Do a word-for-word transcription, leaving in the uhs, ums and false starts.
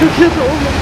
schon hier so oben.